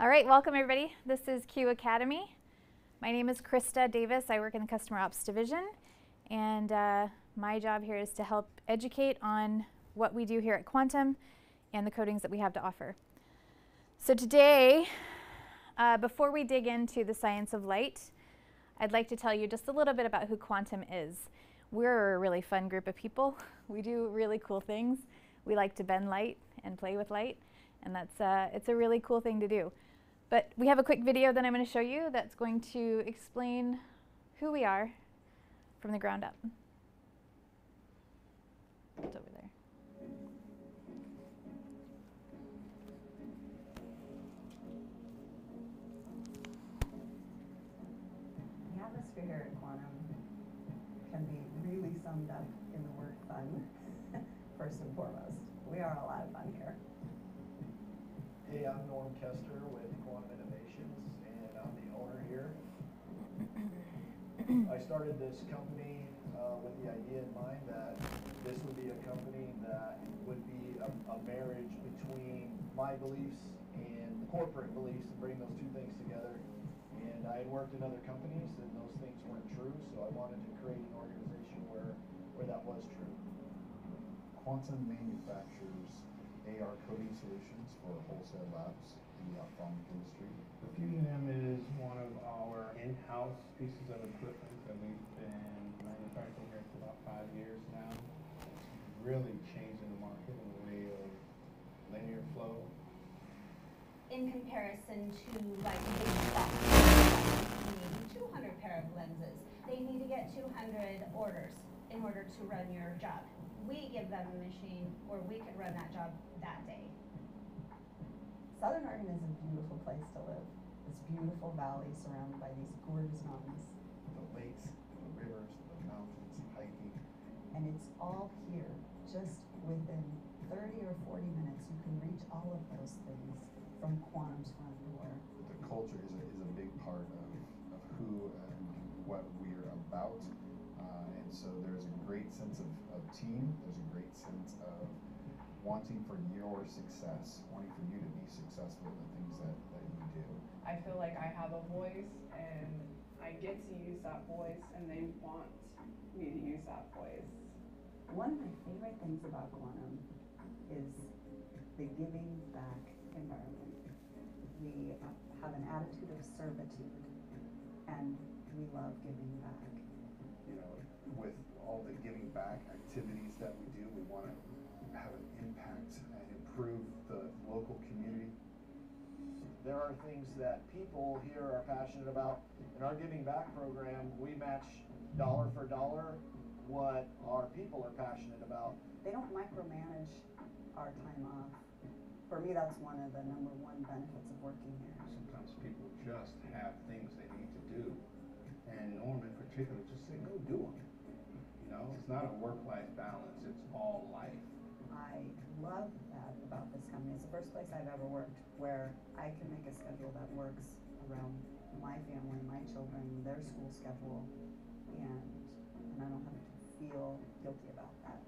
All right, welcome everybody. This is Q Academy. My name is Krista Davis. I work in the Customer Ops Division, and my job here is to help educate on what we do here at Quantum and the coatings that we have to offer. So today, before we dig into the science of light, I'd like to tell you just a little bit about who Quantum is. We're a really fun group of people. We do really cool things. We like to bend light and play with light, and that's it's a really cool thing to do. But we have a quick video that I'm going to show you that's going to explain who we are from the ground up. It's over there. The atmosphere here at Quantum can be really summed up in the word fun, first and foremost. We are a lot of fun here. Hey, I'm Norm Kester with Quantum Innovations, and I'm the owner here. I started this company with the idea in mind that this would be a company that would be a marriage between my beliefs and the corporate beliefs, and bring those two things together. And I had worked in other companies and those things weren't true, so I wanted to create an organization where that was true. Quantum manufactures AR coding solutions for wholesale labs in the ophthalmic industry. The Fusion M is one of our in-house pieces of equipment that we've been manufacturing here for about 5 years now. It's really changing the market in the way of linear flow. In comparison to like big software, you need 200 pair of lenses. They need to get 200 orders in order to run your job. We give them a machine where we could run that job that day. Southern Oregon is a beautiful place to live. This beautiful valley surrounded by these gorgeous mountains. The lakes, the rivers, the mountains, hiking. And it's all here. Just within 30 or 40 minutes, you can reach all of those things from Quantum's front door. The culture is a big part of who and what we're about. And so there's a great sense of team, there's a great sense of wanting for your success, wanting for you to be successful in the things that you do. I feel like I have a voice and I get to use that voice, and they want me to use that voice. One of my favorite things about Quantum is the giving back environment. We have an attitude of servitude and we love giving back. You know, with all the giving back activities that we do, we want to have an impact and improve the local community. There are things that people here are passionate about. In our giving back program, we match dollar for dollar what our people are passionate about. They don't micromanage our time off. For me, that's one of the #1 benefits of working here. Sometimes people just have things they need to do. And Norm in particular, just say, go do them. You know, it's not a work-life balance, it's all life. I love that about this company. It's the first place I've ever worked where I can make a schedule that works around my family, my children, their school schedule, and I don't have to feel guilty about that.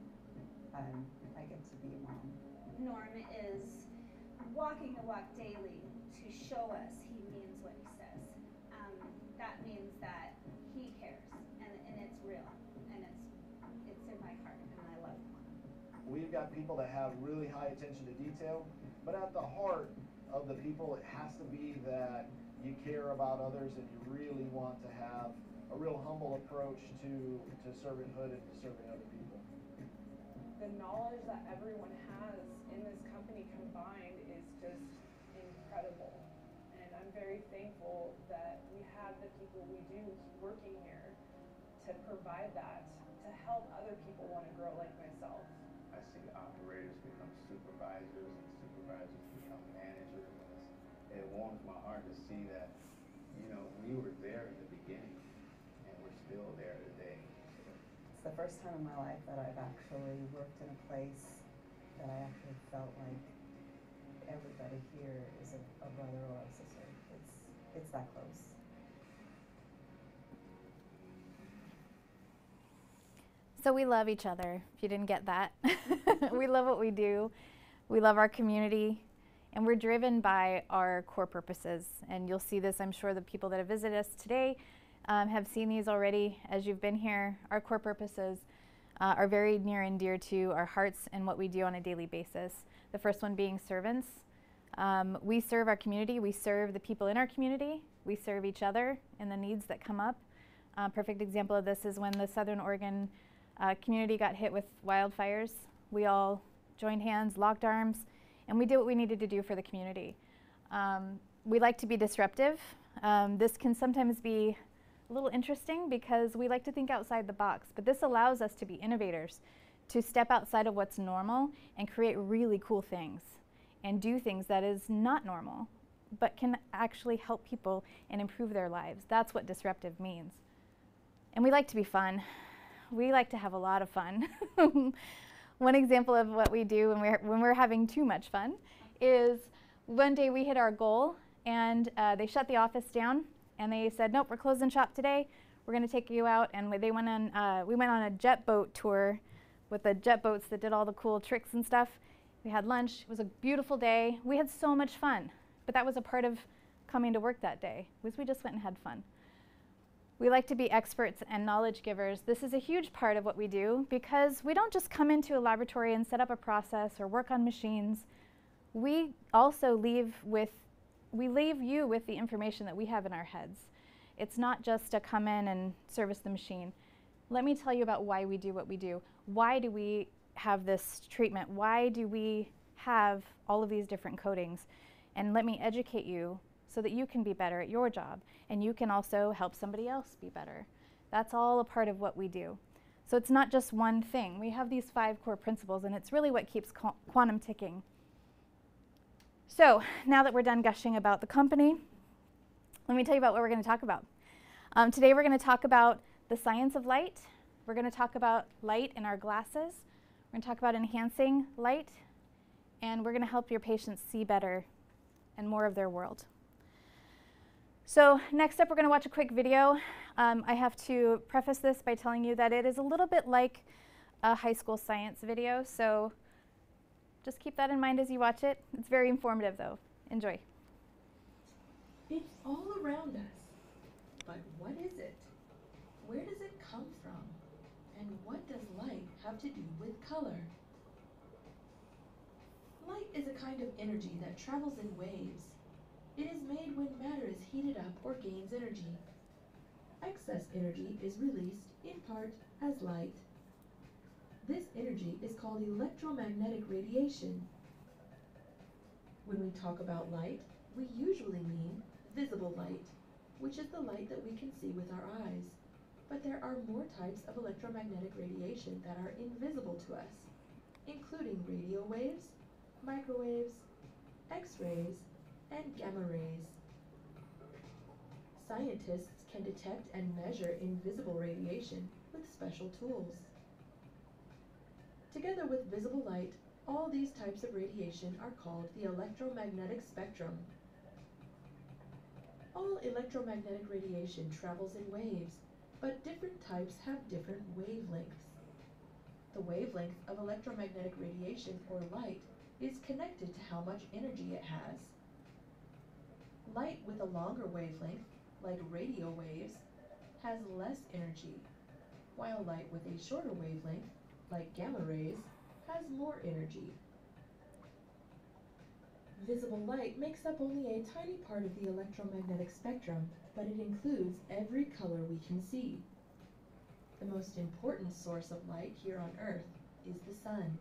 I get to be a mom. Norm is walking the walk daily to show us he means what he says. That means that he cares, and it's real, and it's in my heart, and I love him. We've got people that have really high attention to detail, but at the heart of the people, it has to be that you care about others and you really want to have a real humble approach to servanthood and to serving other people. The knowledge that everyone has in this company combined is just incredible. I'm very thankful that we have the people we do working here to provide that, to help other people want to grow like myself. I see operators become supervisors and supervisors become managers. It warms my heart to see that, you know, we were there in the beginning and we're still there today. It's the first time in my life that I've actually worked in a place that I actually felt like everybody here is a brother or a sister. It's that close. So we love each other, if you didn't get that. We love what we do. We love our community. And we're driven by our core purposes. And you'll see this, I'm sure the people that have visited us today have seen these already as you've been here. Our core purposes are very near and dear to our hearts and what we do on a daily basis. The first one being servants. We serve our community, we serve the people in our community, we serve each other and the needs that come up. A perfect example of this is when the Southern Oregon community got hit with wildfires. We all joined hands, locked arms, and we did what we needed to do for the community. We like to be disruptive. This can sometimes be a little interesting because we like to think outside the box, but this allows us to be innovators, to step outside of what's normal and create really cool things and do things that is not normal, but can actually help people and improve their lives. That's what disruptive means. And we like to be fun. We like to have a lot of fun. One example of what we do when we're having too much fun is one day we hit our goal and they shut the office down and they said, nope, we're closing shop today. We're gonna take you out. And we went on a jet boat tour with the jet boats that did all the cool tricks and stuff. We had lunch, it was a beautiful day. We had so much fun, but that was a part of coming to work that day, was we just went and had fun. We like to be experts and knowledge givers. This is a huge part of what we do because we don't just come into a laboratory and set up a process or work on machines. We also leave you with the information that we have in our heads. It's not just to come in and service the machine. Let me tell you about why we do what we do. Why do we have this treatment? Why do we have all of these different coatings? And let me educate you so that you can be better at your job, and you can also help somebody else be better. That's all a part of what we do. So it's not just one thing. We have these 5 core principles, and it's really what keeps quantum ticking. So now that we're done gushing about the company, let me tell you about what we're gonna talk about. Today we're gonna talk about the science of light. We're gonna talk about light in our glasses. We're gonna talk about enhancing light, and we're gonna help your patients see better and more of their world. So next up, we're going to watch a quick video. I have to preface this by telling you that it is a little bit like a high school science video, so just keep that in mind as you watch it. It's very informative, though. Enjoy. It's all around us, but what is it? Where does it come from? And what does light have to do with color? Light is a kind of energy that travels in waves. It is made when matter is heated up or gains energy. Excess energy is released, in part, as light. This energy is called electromagnetic radiation. When we talk about light, we usually mean visible light, which is the light that we can see with our eyes. But there are more types of electromagnetic radiation that are invisible to us, including radio waves, microwaves, X-rays, and gamma rays. Scientists can detect and measure invisible radiation with special tools. Together with visible light, all these types of radiation are called the electromagnetic spectrum. All electromagnetic radiation travels in waves, but different types have different wavelengths. The wavelength of electromagnetic radiation or light is connected to how much energy it has. Light with a longer wavelength, like radio waves, has less energy, while light with a shorter wavelength, like gamma rays, has more energy. Visible light makes up only a tiny part of the electromagnetic spectrum, but it includes every color we can see. The most important source of light here on Earth is the sun.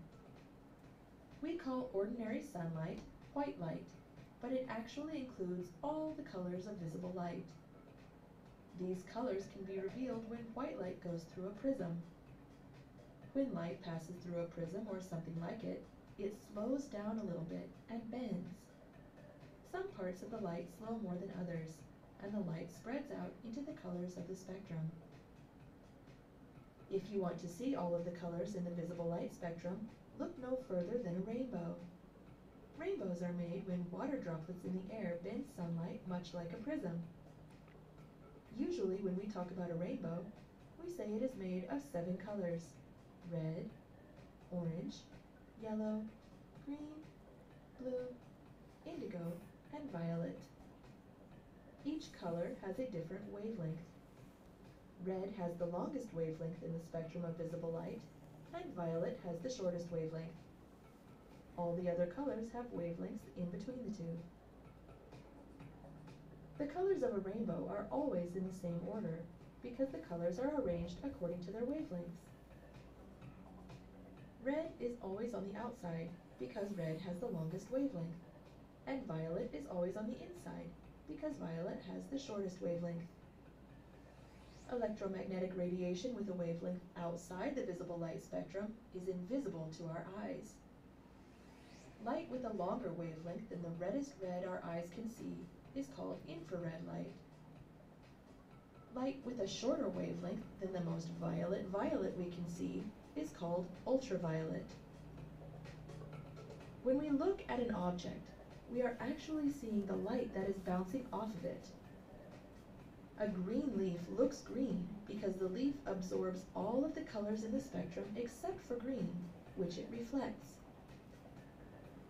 We call ordinary sunlight white light, but it actually includes all the colors of visible light. These colors can be revealed when white light goes through a prism. When light passes through a prism or something like it, it slows down a little bit and bends. Some parts of the light slow more than others, and the light spreads out into the colors of the spectrum. If you want to see all of the colors in the visible light spectrum, look no further than a rainbow. Rainbows are made when water droplets in the air bend sunlight much like a prism. Usually when we talk about a rainbow, we say it is made of 7 colors: red, orange, yellow, green, blue, indigo, and violet. Each color has a different wavelength. Red has the longest wavelength in the spectrum of visible light, and violet has the shortest wavelength. All the other colors have wavelengths in between the two. The colors of a rainbow are always in the same order, because the colors are arranged according to their wavelengths. Red is always on the outside, because red has the longest wavelength, and violet is always on the inside, because violet has the shortest wavelength. Electromagnetic radiation with a wavelength outside the visible light spectrum is invisible to our eyes. Light with a longer wavelength than the reddest red our eyes can see is called infrared light. Light with a shorter wavelength than the most violet we can see is called ultraviolet. When we look at an object, we are actually seeing the light that is bouncing off of it. A green leaf looks green because the leaf absorbs all of the colors in the spectrum except for green, which it reflects.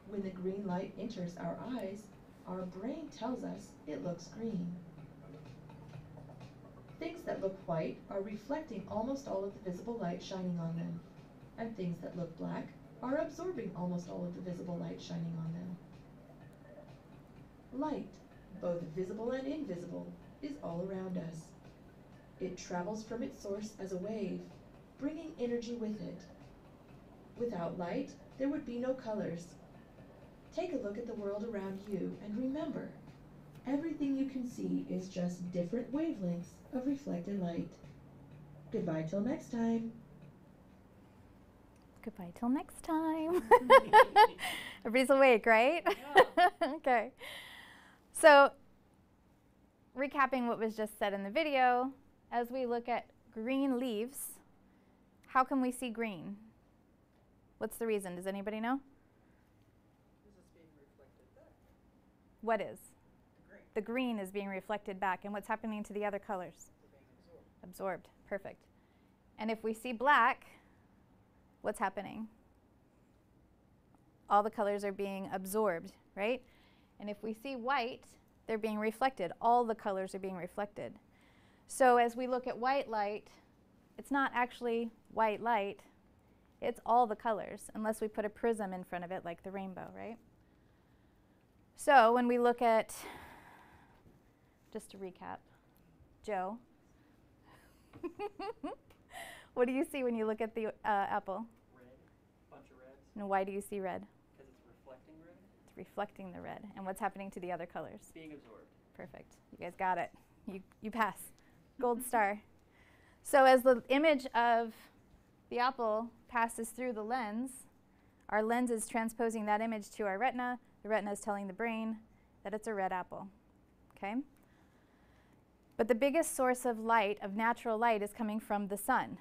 When the green light enters our eyes, our brain tells us it looks green. Things that look white are reflecting almost all of the visible light shining on them, and things that look black are absorbing almost all of the visible light shining on them. Light, both visible and invisible, is all around us. It travels from its source as a wave, bringing energy with it. Without light, there would be no colors. Take a look at the world around you and remember, everything you can see is just different wavelengths of reflected light. Goodbye till next time. Goodbye till next time. Everybody's awake, right? Yeah. Okay. So, recapping what was just said in the video, as we look at green leaves, how can we see green? What's the reason? Does anybody know? Because it's being reflected back. What is? The green is being reflected back. And what's happening to the other colors? They're being absorbed. Perfect. And if we see black, what's happening? All the colors are being absorbed, right? And if we see white, they're being reflected. All the colors are being reflected. So as we look at white light, it's not actually white light. It's all the colors, unless we put a prism in front of it like the rainbow, right? So when we look at, just to recap, Joe, what do you see when you look at the apple? Red, bunch of reds. And why do you see red? Because it's reflecting red. It's reflecting the red. And what's happening to the other colors? Being absorbed. Perfect. You guys got it. You pass. Gold star. So as the image of the apple passes through the lens, our lens is transposing that image to our retina. The retina is telling the brain that it's a red apple. Okay? But the biggest source of light, of natural light, is coming from the sun.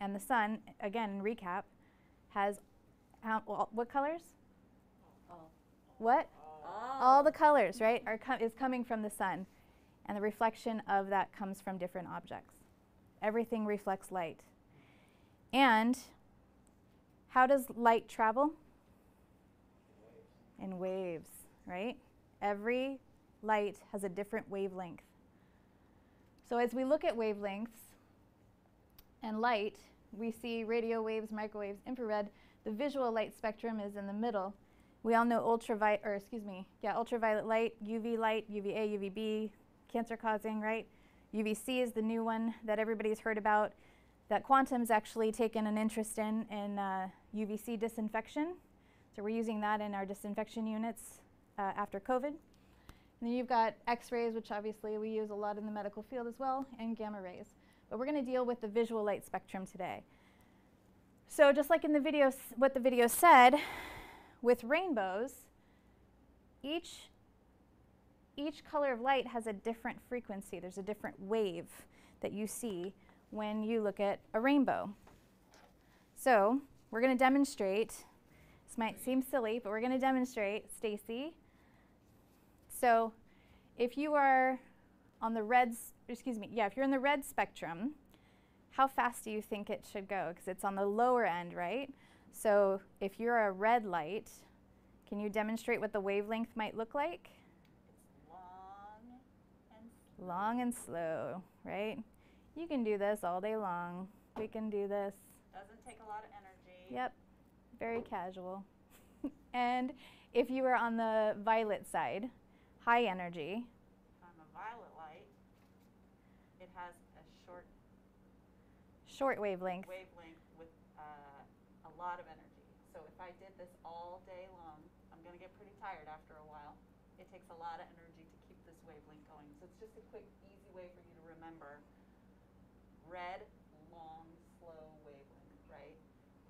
And the sun, again, in recap, has what colors? All. What? All the colors, right, is coming from the sun. And the reflection of that comes from different objects. Everything reflects light. And how does light travel? In waves, right? Every light has a different wavelength. So as we look at wavelengths and light, we see radio waves, microwaves, infrared. The visual light spectrum is in the middle. We all know ultraviolet light, UV light, UVA, UVB, cancer-causing, right? UVC is the new one that everybody's heard about, that Quantum's actually taken an interest in UVC disinfection. So we're using that in our disinfection units after COVID. And then you've got X-rays, which obviously we use a lot in the medical field as well, and gamma rays. But we're going to deal with the visual light spectrum today. So just like in the video, what the video said, with rainbows, each color of light has a different frequency. There's a different wave that you see when you look at a rainbow. So we're going to demonstrate. This might seem silly, but we're going to demonstrate, Stacy. So if you are on the red, if you're in the red spectrum, how fast do you think it should go? Because it's on the lower end, right? So if you're a red light, Can you demonstrate what the wavelength might look like? It's long and slow. Long and slow, right? You can do this all day long. We can do this. Doesn't take a lot of energy. Yep, very casual. And if you were on the violet side, high energy. On the violet light, it has a short wavelength. Wavelength with a lot of energy. So if I did this all day long, I'm going to get pretty tired after a while. It takes a lot of energy to keep this wavelength going. So it's just a quick, easy way for you to remember. Red, long, slow wavelength, right?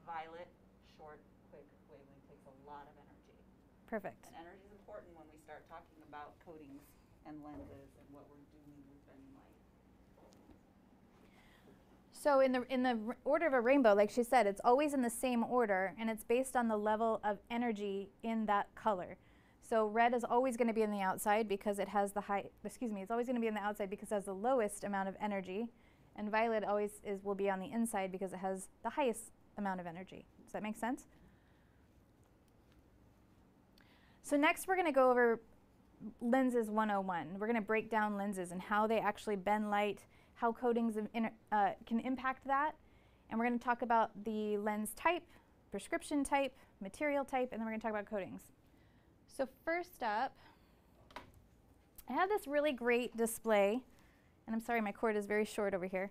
Violet, short, quick wavelength takes a lot of energy. Perfect. And energy is important when we start talking about coatings and lenses and what we're doing with bending light. So in the order of a rainbow, like she said, it's always in the same order, and it's based on the level of energy in that color. So red is always going to be in the outside because it has the lowest amount of energy, and violet always will be on the inside because it has the highest amount of energy. Does that make sense? So next we're going to go over lenses 101. We're going to break down lenses and how they actually bend light, how coatings can impact that, and we're going to talk about the lens type, prescription type, material type, and then we're going to talk about coatings. So first up, I have this really great display, and I'm sorry my cord is very short over here.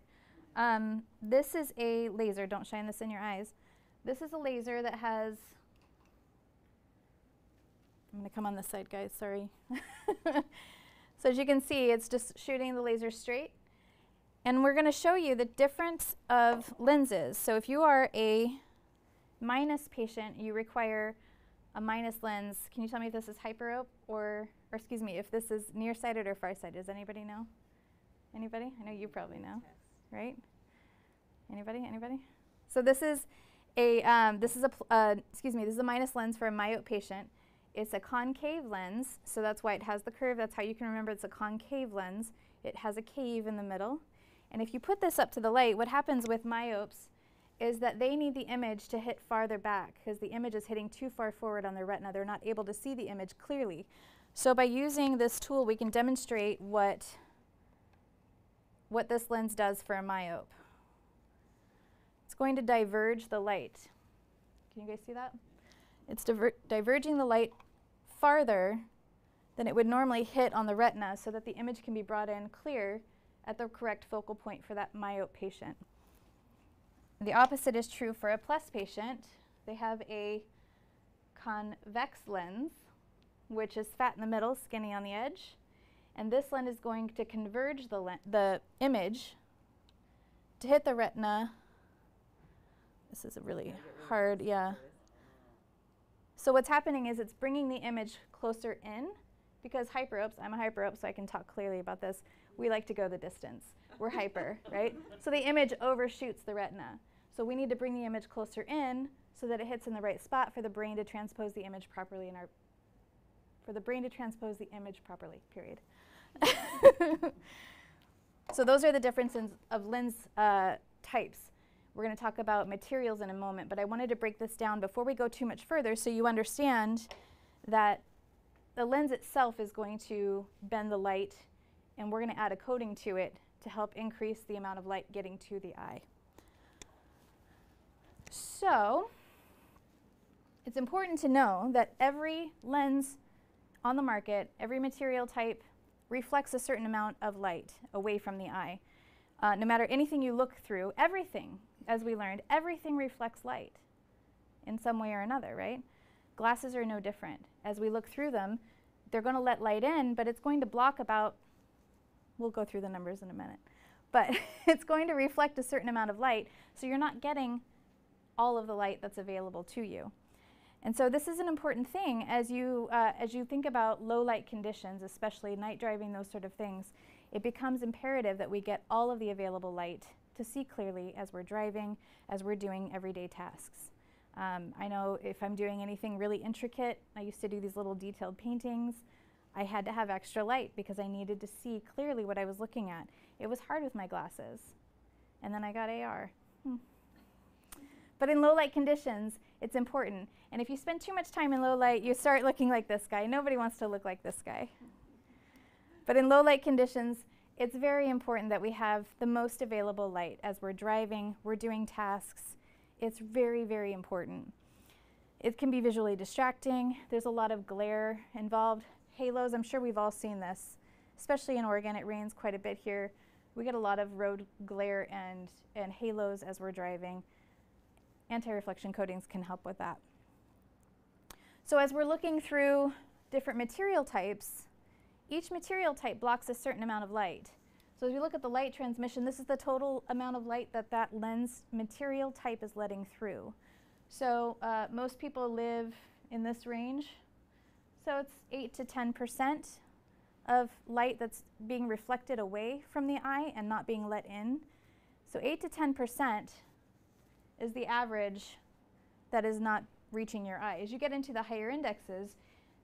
This is a laser. Don't shine this in your eyes. This is a laser that has, I'm going to come on this side, guys, sorry. So as you can see, it's just shooting the laser straight. And we're going to show you the difference of lenses. So if you are a minus patient, you require a minus lens. Can you tell me if this is hyperope or excuse me, if this is nearsighted or farsighted? Does anybody know? Anybody? I know you probably know, yes. Right? Anybody? Anybody? So this is a minus lens for a myope patient. It's a concave lens, so that's why it has the curve. That's how you can remember it's a concave lens. It has a cave in the middle. And if you put this up to the light, what happens with myopes is that they need the image to hit farther back because the image is hitting too far forward on their retina. They're not able to see the image clearly. So by using this tool, we can demonstrate what this lens does for a myope. It's going to diverge the light. Can you guys see that? It's diverging the light farther than it would normally hit on the retina so that the image can be brought in clear at the correct focal point for that myope patient. The opposite is true for a plus patient. They have a convex lens, which is fat in the middle, skinny on the edge. And this lens is going to converge the image to hit the retina. This is a really hard, yeah. So what's happening is it's bringing the image closer in. Because hyperopes, I'm a hyperope, so I can talk clearly about this. We like to go the distance. We're hyper, right? So the image overshoots the retina. So we need to bring the image closer in so that it hits in the right spot for the brain to transpose the image properly period. So those are the differences of lens types. We're going to talk about materials in a moment, but I wanted to break this down before we go too much further so you understand that the lens itself is going to bend the light, and we're going to add a coating to it to help increase the amount of light getting to the eye. So it's important to know that every lens on the market, every material type, reflects a certain amount of light away from the eye. No matter anything you look through, everything, as we learned, everything reflects light in some way or another, right? Glasses are no different. As we look through them, they're going to let light in, but it's going to block about, we'll go through the numbers in a minute, but it's going to reflect a certain amount of light, so you're not getting all of the light that's available to you. And so this is an important thing as you think about low light conditions, especially night driving, those sort of things. It becomes imperative that we get all of the available light to see clearly as we're driving, as we're doing everyday tasks. I know if I'm doing anything really intricate, I used to do these little detailed paintings, I had to have extra light because I needed to see clearly what I was looking at. It was hard with my glasses. And then I got AR. But in low light conditions, it's important. And if you spend too much time in low light, you start looking like this guy. Nobody wants to look like this guy. But in low light conditions, it's very important that we have the most available light. As we're driving, we're doing tasks. It's very, very important. It can be visually distracting. There's a lot of glare involved. Halos, I'm sure we've all seen this. Especially in Oregon, it rains quite a bit here. We get a lot of road glare and halos as we're driving. Anti-reflection coatings can help with that. So as we're looking through different material types, each material type blocks a certain amount of light. So as we look at the light transmission, this is the total amount of light that that lens material type is letting through. So most people live in this range. So it's 8 to 10% of light that's being reflected away from the eye and not being let in. So 8 to 10% is the average that is not reaching your eye. As you get into the higher indexes,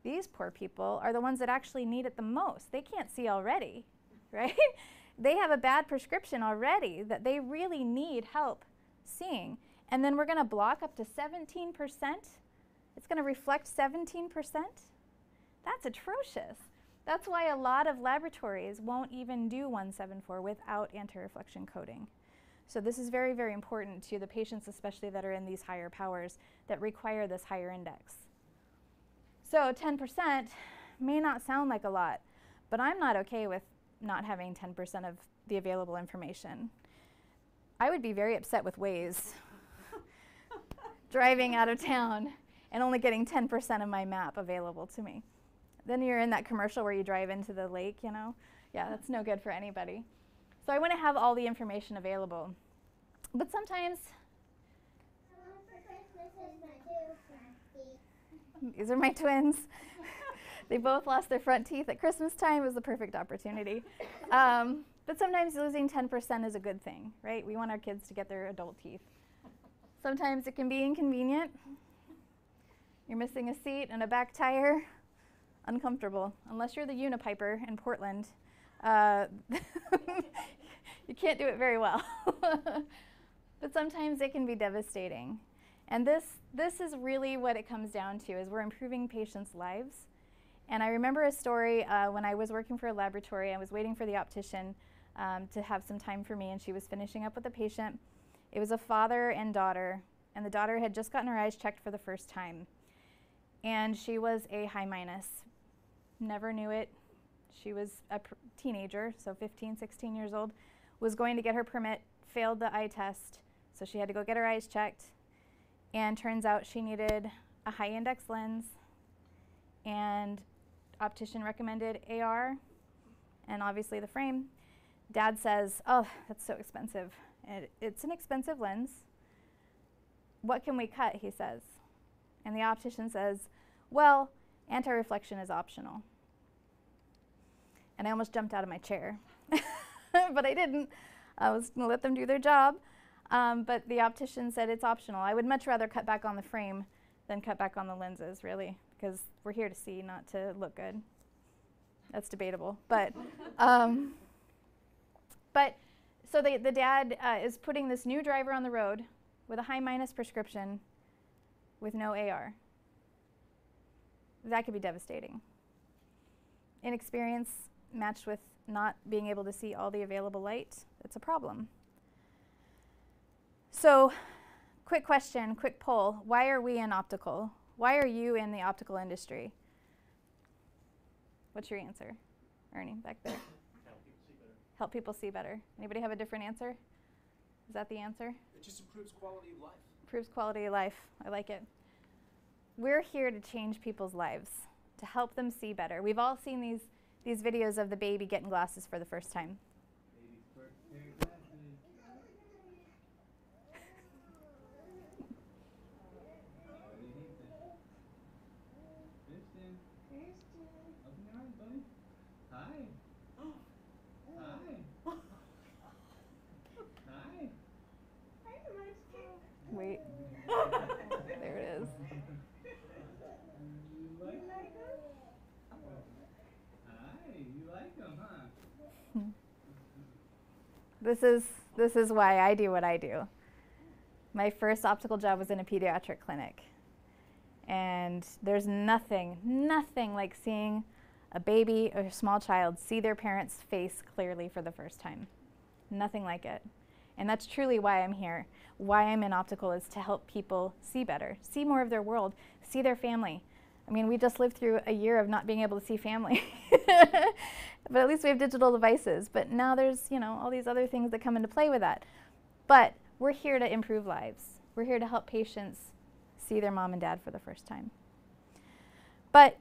these poor people are the ones that actually need it the most. They can't see already, right? They have a bad prescription already that they really need help seeing. And then we're going to block up to 17%. It's going to reflect 17%. That's atrocious. That's why a lot of laboratories won't even do 174 without anti-reflection coating. So this is very, very important to the patients, especially that are in these higher powers that require this higher index. So 10% may not sound like a lot, but I'm not okay with not having 10% of the available information. I would be very upset with Waze driving out of town and only getting 10% of my map available to me. Then you're in that commercial where you drive into the lake, you know? Yeah, that's no good for anybody. So I want to have all the information available. But sometimes... I want for Christmas is my two front teeth. These are my twins. They both lost their front teeth at Christmas time. It was the perfect opportunity. But sometimes losing 10% is a good thing, right? We want our kids to get their adult teeth. Sometimes it can be inconvenient. You're missing a seat and a back tire. Uncomfortable. Unless you're the Unipiper in Portland, you can't do it very well. But sometimes it can be devastating. And this is really what it comes down to, is we're improving patients' lives. And I remember a story when I was working for a laboratory. I was waiting for the optician to have some time for me, and she was finishing up with a patient. It was a father and daughter, and the daughter had just gotten her eyes checked for the first time. And she was a high minus. Never knew it. She was a teenager, so 15, 16 years old, was going to get her permit, failed the eye test, so she had to go get her eyes checked. And turns out she needed a high index lens, and optician recommended AR, and obviously the frame. Dad says, oh, that's so expensive. It's an expensive lens. What can we cut, he says. And the optician says, well, anti-reflection is optional. And I almost jumped out of my chair, but I didn't. I was going to let them do their job. But the optician said it's optional. I would much rather cut back on the frame than cut back on the lenses, really, because we're here to see, not to look good. That's debatable. But, so the dad is putting this new driver on the road with a high minus prescription with no AR. That could be devastating. Inexperience matched with not being able to see all the available light, it's a problem. So quick question, quick poll. Why are we in optical? Why are you in the optical industry? What's your answer? Ernie, back there. Help people see better. Help people see better. Anybody have a different answer? Is that the answer? It just improves quality of life. Improves quality of life. I like it. We're here to change people's lives, to help them see better. We've all seen these videos of the baby getting glasses for the first time. Wait, there it is. You like them? Hi, you like them, huh? This is why I do what I do. My first optical job was in a pediatric clinic, And there's nothing like seeing a baby or a small child see their parents' face clearly for the first time. Nothing like it. And that's truly why I'm here. Why I'm in optical is to help people see better, see more of their world, see their family. I mean, we just lived through a year of not being able to see family. But at least we have digital devices. But now there's, you know, all these other things that come into play with that. But we're here to improve lives. We're here to help patients see their mom and dad for the first time. But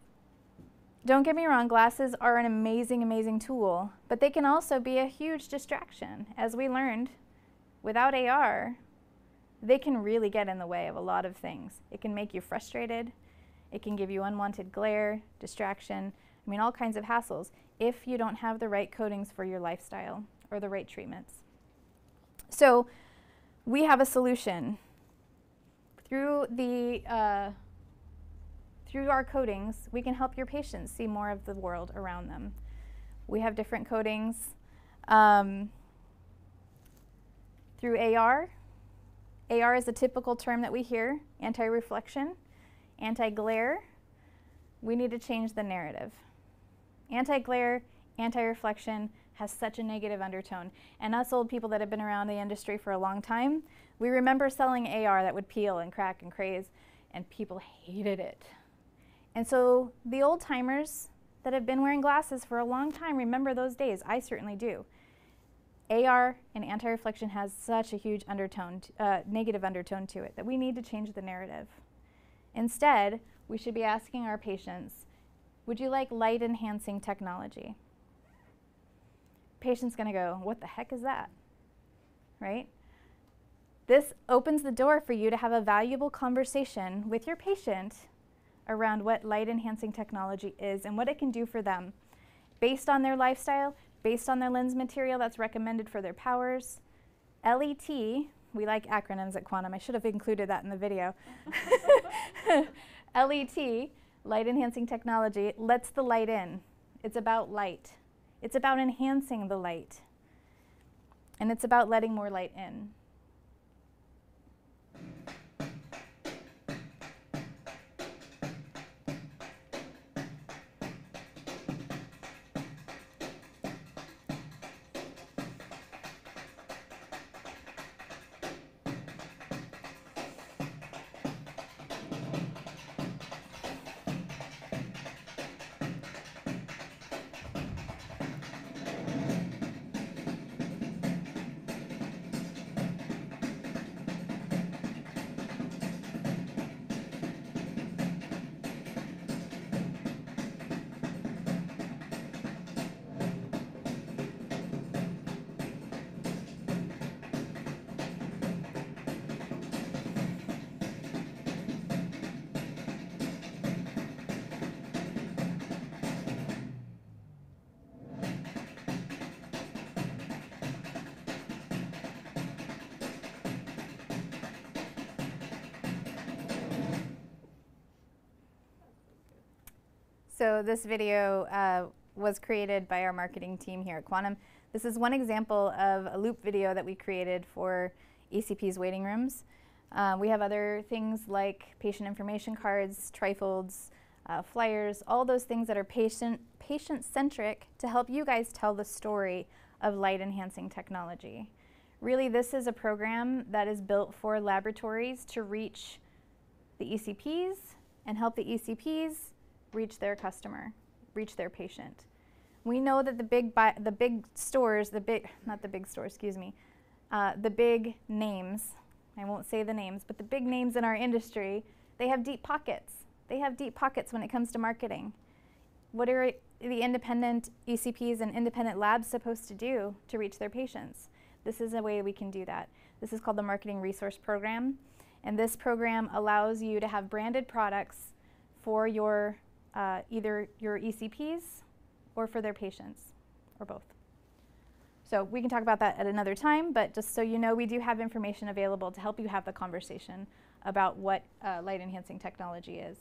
don't get me wrong, glasses are an amazing, amazing tool, but they can also be a huge distraction. As we learned, without AR, they can really get in the way of a lot of things. It can make you frustrated. It can give you unwanted glare, distraction, I mean all kinds of hassles if you don't have the right coatings for your lifestyle or the right treatments. So we have a solution. Through our coatings, we can help your patients see more of the world around them. We have different coatings through AR. AR is a typical term that we hear, anti-reflection, anti-glare. We need to change the narrative. Anti-glare, anti-reflection has such a negative undertone. And us old people that have been around the industry for a long time, we remember selling AR that would peel and crack and craze, and people hated it. And so the old timers that have been wearing glasses for a long time remember those days. I certainly do. AR and anti-reflection has such a huge undertone, negative undertone to it that we need to change the narrative. Instead, we should be asking our patients, would you like light-enhancing technology? Patient's going to go, what the heck is that? Right? This opens the door for you to have a valuable conversation with your patient around what light-enhancing technology is and what it can do for them based on their lifestyle, based on their lens material that's recommended for their powers. LET, we like acronyms at Quantum. I should have included that in the video. LET, light-enhancing technology, lets the light in. It's about light. It's about enhancing the light. And it's about letting more light in. So this video was created by our marketing team here at Quantum. This is one example of a loop video that we created for ECP's waiting rooms. We have other things like patient information cards, trifolds, flyers, all those things that are patient-centric to help you guys tell the story of light-enhancing technology. Really, this is a program that is built for laboratories to reach the ECPs and help the ECPs reach their customer, reach their patient. We know that the big names, I won't say the names, but the big names in our industry, they have deep pockets. They have deep pockets when it comes to marketing. What are the independent ECPs and independent labs supposed to do to reach their patients? This is a way we can do that. This is called the Marketing Resource Program, and this program allows you to have branded products for your either your ECPs or for their patients, or both. So we can talk about that at another time, but just so you know, we do have information available to help you have the conversation about what light-enhancing technology is.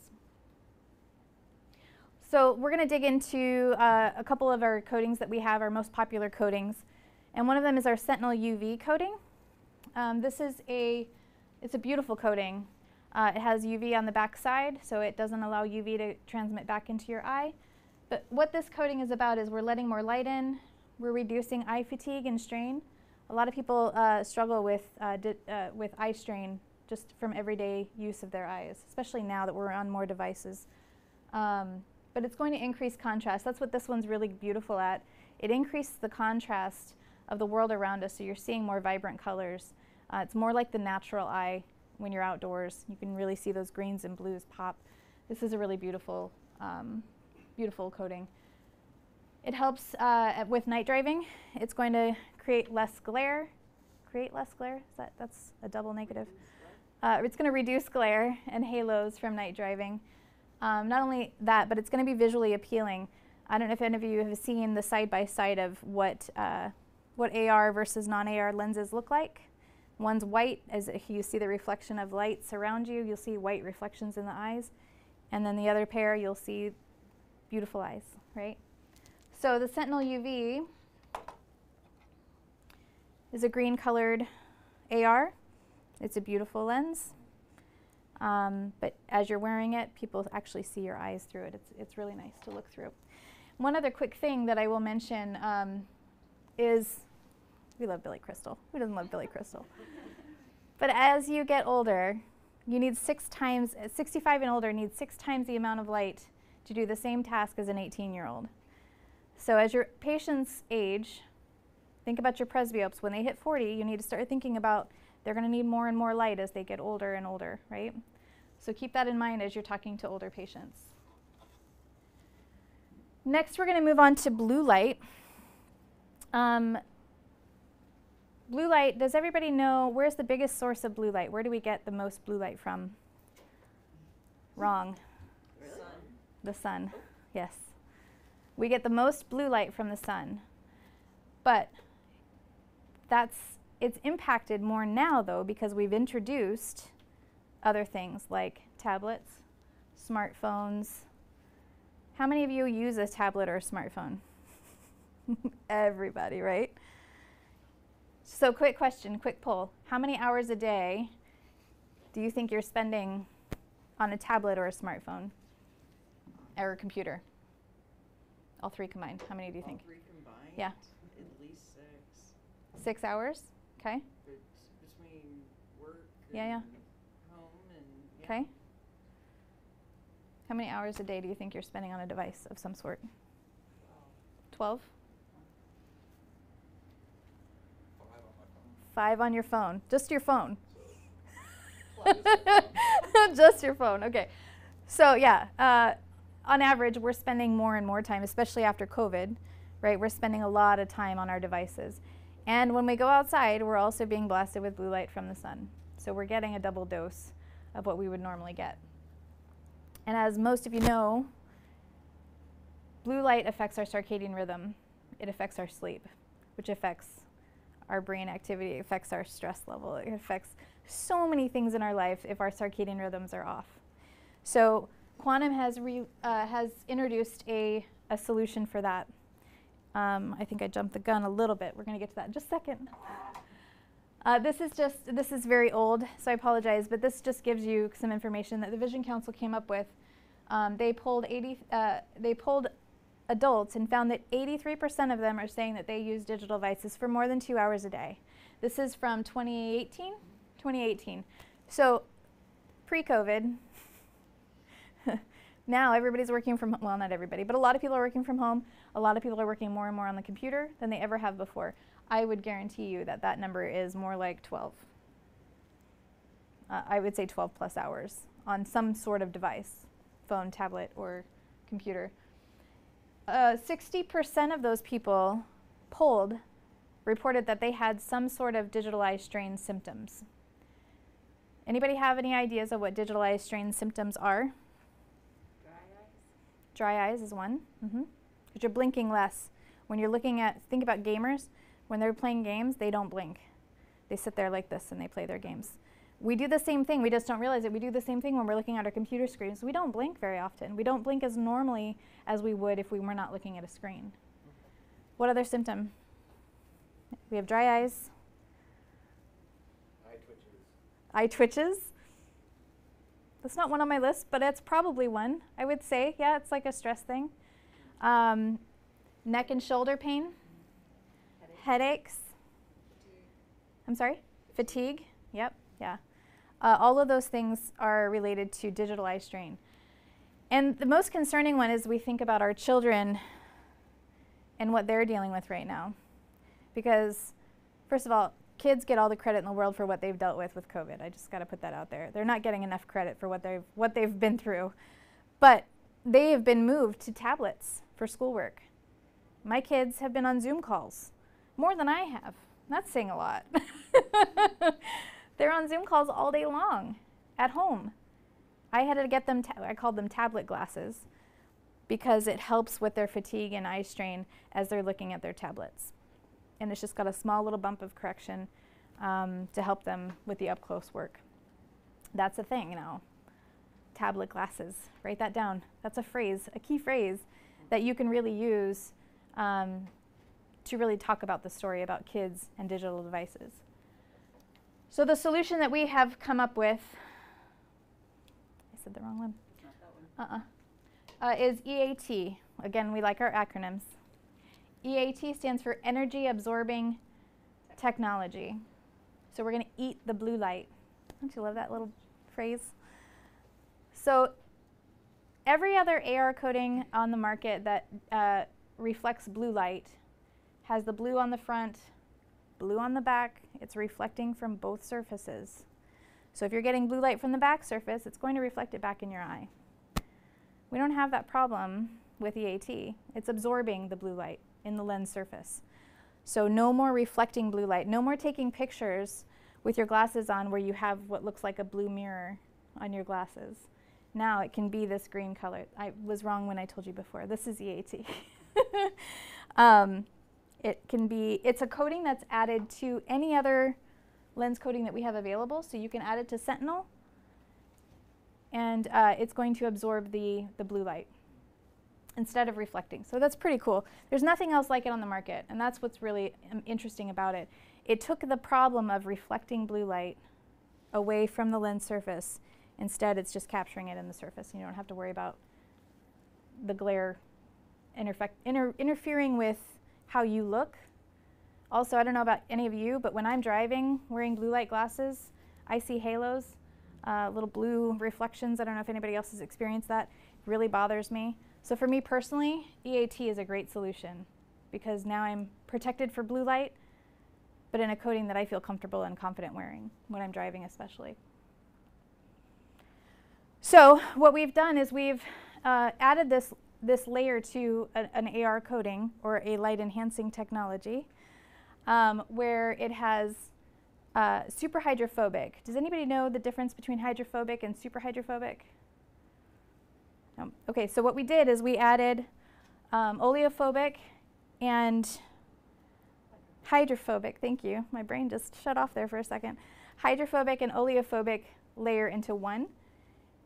So we're going to dig into a couple of our coatings that we have, our most popular coatings, and one of them is our Sentinel UV coating. It's a beautiful coating. It has UV on the back side, so it doesn't allow UV to transmit back into your eye. But what this coating is about is we're letting more light in, we're reducing eye fatigue and strain. A lot of people struggle with eye strain just from everyday use of their eyes, especially now that we're on more devices. But it's going to increase contrast. That's what this one's really beautiful at. It increases the contrast of the world around us, so you're seeing more vibrant colors. It's more like the natural eye when you're outdoors. You can really see those greens and blues pop. This is a really beautiful, beautiful coating. It helps with night driving. It's going to create less glare. Create less glare? That's a double negative. It's going to reduce glare and halos from night driving. Not only that, but it's going to be visually appealing. I don't know if any of you have seen the side-by-side of what AR versus non-AR lenses look like. One's white, as if you see the reflection of lights around you, you'll see white reflections in the eyes. And then the other pair, you'll see beautiful eyes, right? So the Sentinel UV is a green-colored AR. It's a beautiful lens. But as you're wearing it, people actually see your eyes through it. It's really nice to look through. One other quick thing that I will mention is we love Billy Crystal. Who doesn't love Billy Crystal? But as you get older, you need 6 times, 65 and older needs 6 times the amount of light to do the same task as an 18-year-old. So as your patients age, think about your presbyopes. When they hit 40, you need to start thinking about they're going to need more and more light as they get older and older, right? So keep that in mind as you're talking to older patients. Next, we're going to move on to blue light. Blue light, does everybody know where's the biggest source of blue light? Where do we get the most blue light from? Wrong. Really? The sun, yes. We get the most blue light from the sun. But it's impacted more now, though, because we've introduced other things like tablets, smartphones. How many of you use a tablet or a smartphone? Everybody, right? So quick question, quick poll. How many hours a day do you think you're spending on a tablet or a smartphone or a computer? All three combined. How many do you think? All three combined? Yeah. At least 6. 6 hours? Okay. Between work and home and okay. How many hours a day do you think you're spending on a device of some sort? 12? 5 on your phone. Just your phone. So just your phone. Okay. So yeah, on average, we're spending more and more time, especially after COVID, right? We're spending a lot of time on our devices. And when we go outside, we're also being blasted with blue light from the sun. So we're getting a double dose of what we would normally get. And as most of you know, blue light affects our circadian rhythm. It affects our sleep, which affects our brain activity, it affects our stress level, it affects so many things in our life if our circadian rhythms are off. So Quantum has introduced a solution for that. I think I jumped the gun a little bit. We're going to get to that in just a second. This is very old, so I apologize, but this just gives you some information that the Vision Council came up with. They polled adults and found that 83% of them are saying that they use digital devices for more than 2 hours a day. This is from 2018? 2018. So pre-COVID, now everybody's working from home. Well, not everybody, but a lot of people are working from home. A lot of people are working more and more on the computer than they ever have before. I would guarantee you that that number is more like 12. I would say 12 plus hours on some sort of device, phone, tablet, or computer. 60% of those people polled reported that they had some sort of digital eye strain symptoms. Anybody have any ideas of what digital eye strain symptoms are? Dry eyes is one. Mm-hmm. Because you're blinking less. When you're looking at, think about gamers. When they're playing games, they don't blink. They sit there like this and they play their games. We do the same thing. We just don't realize it. We do the same thing when we're looking at our computer screens. We don't blink very often. We don't blink as normally as we would if we were not looking at a screen. What other symptom? We have dry eyes. Eye twitches. Eye twitches? That's not one on my list, but it's probably one, I would say. Yeah, it's like a stress thing. Neck and shoulder pain. Headaches. I'm sorry? Fatigue. Yep, yeah. All of those things are related to digital eye strain. And the most concerning one is we think about our children and what they're dealing with right now. Because, first of all, kids get all the credit in the world for what they've dealt with COVID. I just got to put that out there. They're not getting enough credit for what they've been through. But they have been moved to tablets for schoolwork. My kids have been on Zoom calls more than I have. That's saying a lot. They're on Zoom calls all day long at home. I had to get them, I called them tablet glasses because it helps with their fatigue and eye strain as they're looking at their tablets. And it's just got a small little bump of correction to help them with the up-close work. That's a thing now. Tablet glasses. Write that down. That's a phrase, a key phrase that you can really use to really talk about the story about kids and digital devices. So the solution that we have come up with, I said the wrong one. Not that one. Is EAT. Again, we like our acronyms. EAT stands for Energy Absorbing Technology. So we're going to eat the blue light. Don't you love that little phrase? So every other AR coating on the market that reflects blue light has the blue on the front, blue on the back. It's reflecting from both surfaces. So if you're getting blue light from the back surface, it's going to reflect it back in your eye. We don't have that problem with EAT. It's absorbing the blue light in the lens surface. So no more reflecting blue light, no more taking pictures with your glasses on where you have what looks like a blue mirror on your glasses. Now it can be this green color. I was wrong when I told you before. This is EAT. It's a coating that's added to any other lens coating that we have available. So you can add it to Sentinel, and it's going to absorb the blue light instead of reflecting. So that's pretty cool. There's nothing else like it on the market, and that's what's really interesting about it. It took the problem of reflecting blue light away from the lens surface. Instead, it's just capturing it in the surface, and you don't have to worry about the glare interfering with how you look. Also, I don't know about any of you, but when I'm driving wearing blue light glasses, I see halos, little blue reflections. I don't know if anybody else has experienced that. It really bothers me. So for me personally, EAT is a great solution because now I'm protected for blue light, but in a coating that I feel comfortable and confident wearing when I'm driving especially. So what we've done is we've added this layer to an AR coating or a light enhancing technology where it has super hydrophobic. Does anybody know the difference between hydrophobic and super hydrophobic? No. Okay, so what we did is we added oleophobic and hydrophobic. Thank you. My brain just shut off there for a second. Hydrophobic and oleophobic layer into one.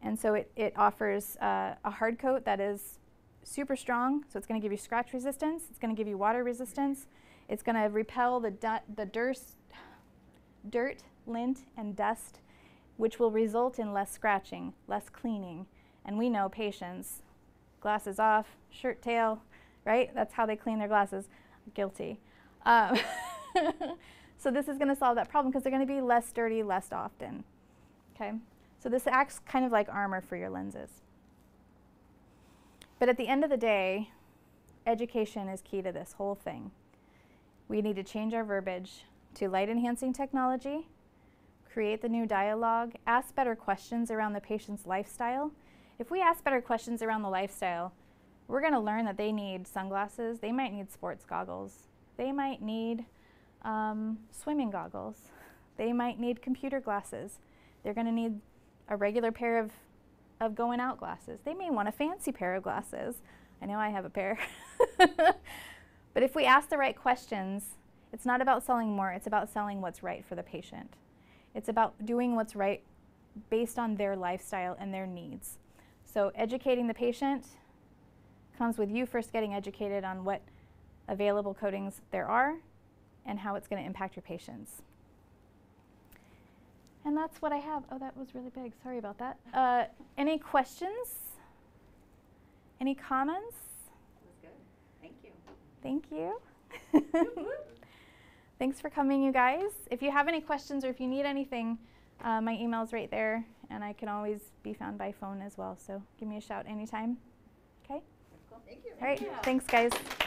And so it offers a hard coat that is super strong. So it's going to give you scratch resistance. It's going to give you water resistance. It's going to repel the dirt, lint, and dust, which will result in less scratching, less cleaning. And we know patients, glasses off, shirt tail, right? That's how they clean their glasses. Guilty. So this is going to solve that problem because they're going to be less dirty less often. Okay. So this acts kind of like armor for your lenses. But at the end of the day, education is key to this whole thing. We need to change our verbiage to light-enhancing technology, create the new dialogue, ask better questions around the patient's lifestyle. If we ask better questions around the lifestyle, we're going to learn that they need sunglasses, they might need sports goggles, they might need swimming goggles, they might need computer glasses, they're going to need a regular pair of going out glasses. They may want a fancy pair of glasses. I know I have a pair. But if we ask the right questions, it's not about selling more, it's about selling what's right for the patient. It's about doing what's right based on their lifestyle and their needs. So educating the patient comes with you first getting educated on what available coatings there are and how it's going to impact your patients. And that's what I have. Oh, that was really big. Sorry about that. Any questions? Any comments? That was good. Thank you. Thank you. Thanks for coming, you guys. If you have any questions or if you need anything, my email's right there, and I can always be found by phone as well. So give me a shout anytime. Okay? Cool. Thank you. All right. Thanks, guys.